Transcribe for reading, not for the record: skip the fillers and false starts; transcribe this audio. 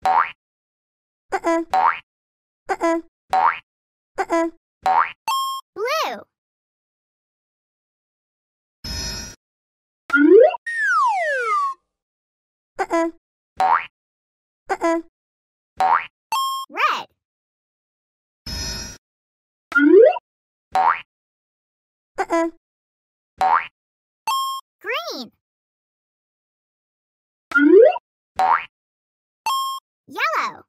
Blue. Red. Green. Yellow.